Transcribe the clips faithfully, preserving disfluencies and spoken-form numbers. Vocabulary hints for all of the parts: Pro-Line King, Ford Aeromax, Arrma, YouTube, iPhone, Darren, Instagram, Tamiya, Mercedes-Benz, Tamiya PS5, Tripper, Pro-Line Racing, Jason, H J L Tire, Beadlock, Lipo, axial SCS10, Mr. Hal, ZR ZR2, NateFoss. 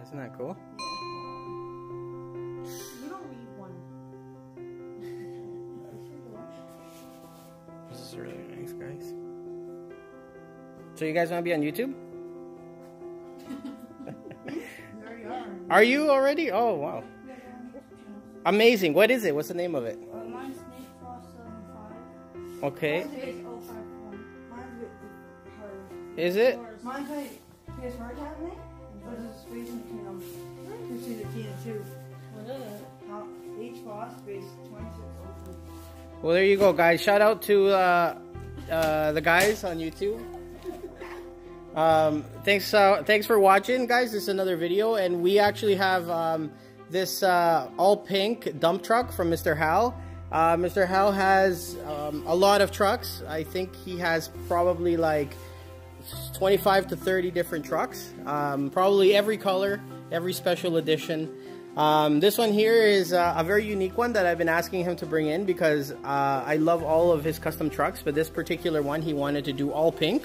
Yeah, isn't that cool? Yeah. You don't need one. This is really nice, guys. So you guys want to be on YouTube? You already are. Are you already? Oh, wow. Yeah. Amazing. What is it? What's the name of it? Uh, mine's NateFoss seventy-five. Okay. Mine's with is it? Mine's like P S five, haven't they? But there's a space in between them. You see the T and two. What is it? Each boss space twenty-six open. Well, there you go, guys. Shout out to uh, uh, the guys on YouTube. Um, thanks, uh, thanks for watching, guys. This is another video, and we actually have um, this uh, all pink dump truck from Mister Hal. Uh, Mister Hal has um, a lot of trucks. I think he has probably like twenty-five to thirty different trucks, um, probably every color, every special edition. Um, this one here is uh, a very unique one that I've been asking him to bring in because uh, I love all of his custom trucks, but this particular one he wanted to do all pink.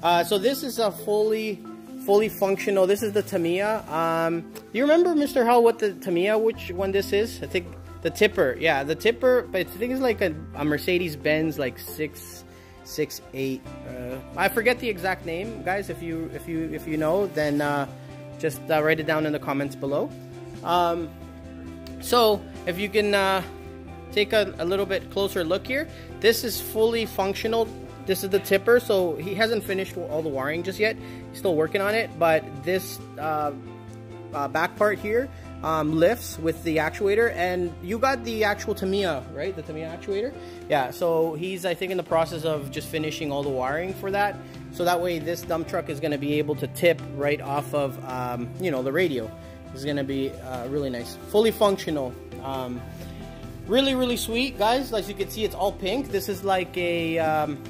Uh, so this is a fully, fully functional. This is the Tamiya. Um, do you remember, Mister Hal, what the Tamiya, which one this is? I think the tipper. Yeah, the tipper. But I think it's like a, a Mercedes-Benz, like six. Six eight. Uh, I forget the exact name, guys. If you if you if you know, then uh, just uh, write it down in the comments below. Um, so if you can uh, take a, a little bit closer look here, this is fully functional. This is the tipper. So he hasn't finished all the wiring just yet. He's still working on it. But this uh, uh, back part here um, lifts with the actuator, and you got the actual Tamiya, right? The Tamiya actuator. Yeah, so he's, I think, in the process of just finishing all the wiring for that. So that way this dump truck is going to be able to tip right off of, um, you know, the radio. It's going to be uh, really nice. Fully functional. Um, really, really sweet, guys. As you can see, it's all pink. This is like a, um,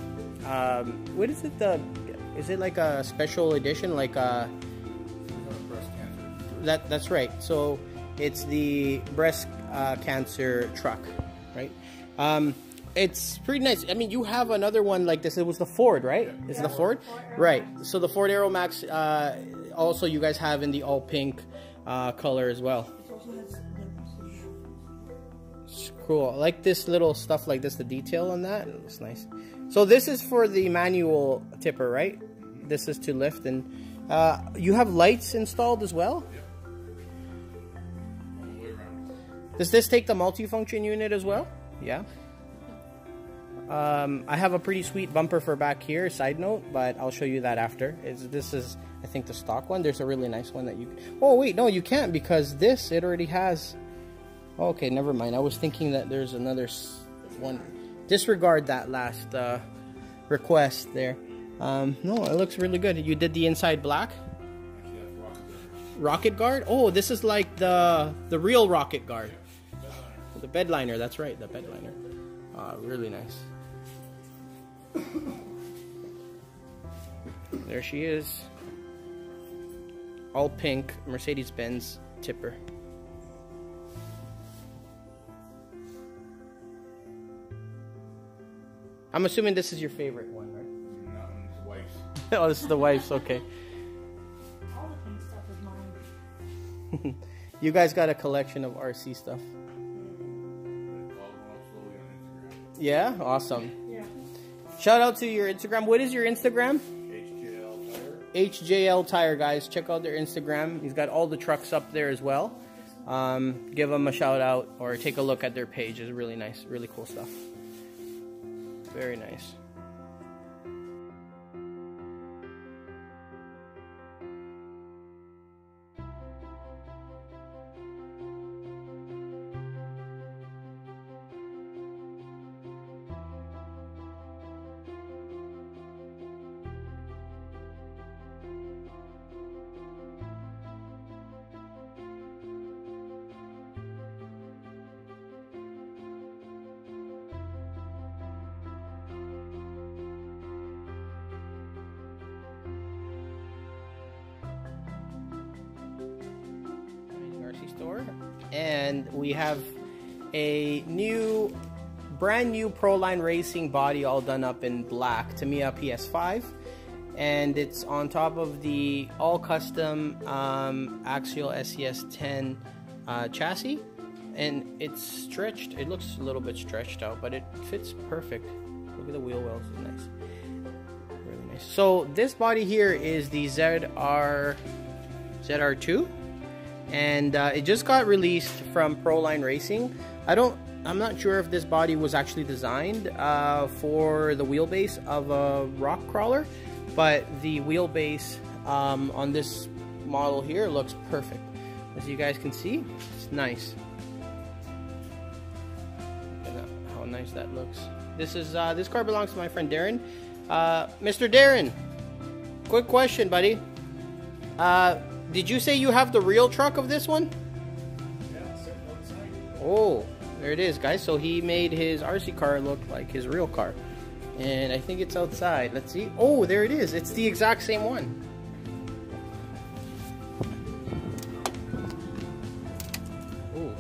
um, what is it? The, is it like a special edition? Like a... breast cancer. That, that's right. So it's the breast uh, cancer truck, right? Um... It's pretty nice. I mean, you have another one like this. It was the Ford, right? Yeah. It's yeah, the Ford? Ford right. So the Ford Aeromax, uh, also you guys have in the all pink uh, color as well. It also has it's cool. I like this little stuff like this, the detail on that. It's nice. So this is for the manual tipper, right? This is to lift. And uh, you have lights installed as well? Yeah. All the way around. Does this take the multifunction unit as well? Yeah. Um, I have a pretty sweet bumper for back here, side note, but I'll show you that after. It's, this is, I think, the stock one. There's a really nice one that you... Oh, wait, no, you can't because this, it already has... Okay, never mind. I was thinking that there's another one. Disregard that last uh, request there. Um, no, it looks really good. You did the inside black? Rocket guard? Oh, this is like the, the real rocket guard. The bed liner, that's right, the bed liner. Uh, really nice. There she is. All pink Mercedes-Benz tipper. I'm assuming this is your favorite one, right? No, this is the wife's. Oh, this is the wife's, okay. All the pink stuff is mine. You guys got a collection of R C stuff. Yeah, awesome. Yeah. Shout out to your Instagram. What is your Instagram? H J L Tire. H J L Tire, guys. Check out their Instagram. He's got all the trucks up there as well. Um, give them a shout out or take a look at their page. It's really nice, really cool stuff. Very nice. Store, and we have a new brand new Pro-Line Racing body all done up in black Tamiya P S five, and it's on top of the all custom um, axial S C S ten uh, chassis, and it's stretched. It looks a little bit stretched out, but it fits perfect. Look at the wheel wells, it's nice, really nice. So this body here is the Z R Z R two, and uh, it just got released from Pro-Line Racing. I don't, I'm not sure if this body was actually designed uh, for the wheelbase of a rock crawler, but the wheelbase um, on this model here looks perfect. As you guys can see, it's nice. Look at how nice that looks. This is uh, this car belongs to my friend Darren. Uh, Mister Darren, quick question, buddy. Uh, did you say you have the real truck of this one? Yeah, it's sitting outside. Oh, there it is, guys. So he made his R C car look like his real car. And I think it's outside. Let's see. Oh, there it is. It's the exact same one. Ooh.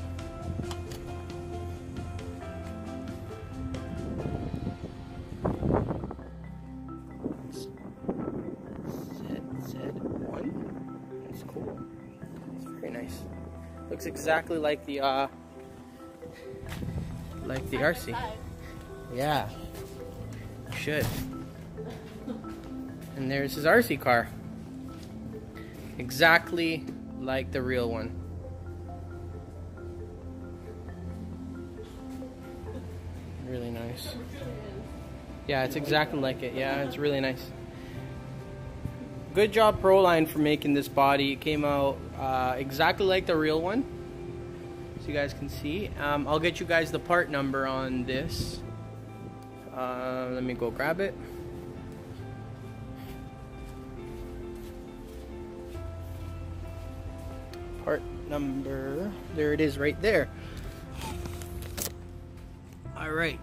Z Z one. That's cool. It's very nice. Looks exactly like the uh like the R C. Yeah. Should. And there's his R C car, exactly like the real one. Really nice. Yeah, it's exactly like it. Yeah, it's really nice. Good job, Pro-Line, for making this body. It came out uh, exactly like the real one, as you guys can see. um, I'll get you guys the part number on this. Uh, let me go grab it. Part number, there it is right there. All right,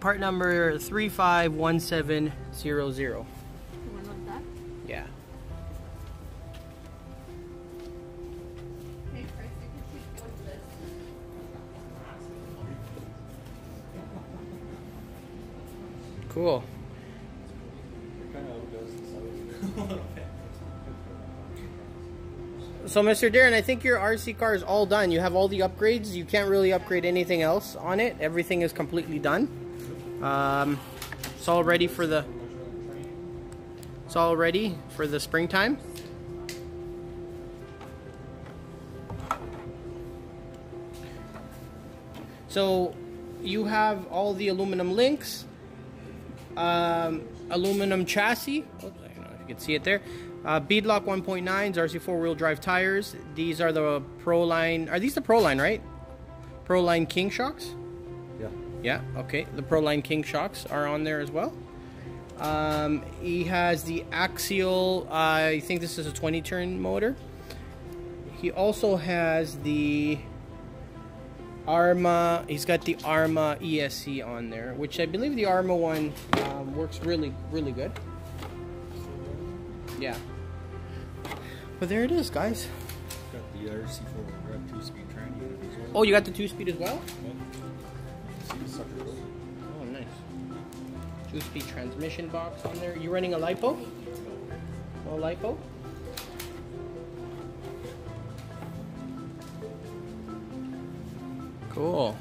part number three five one seven zero zero. One like that? Yeah. Cool. So Mister Darren, I think your R C car is all done. You have all the upgrades. You can't really upgrade anything else on it. Everything is completely done. Um, it's all ready for the it's all ready for the springtime. So you have all the aluminum links, um aluminum chassis. Oops, I don't know if you can see it there. uh Beadlock one point nines, R C four-wheel drive tires. These are the Pro-Line, are these the Pro-Line, right? Pro-Line King shocks. Yeah, yeah, okay, the Pro-Line King shocks are on there as well. Um he has the axial, uh, I think this is a twenty turn motor. He also has the Arrma, he's got the Arrma E S C on there, which I believe the Arrma one um, works really, really good. Yeah. But there it is, guys. Got the R C four-wheel drive two-speed train unit as well. Oh, you got the two-speed as well? Yeah. Oh, nice. Two-speed transmission box on there. You running a lipo? No lipo? Cool.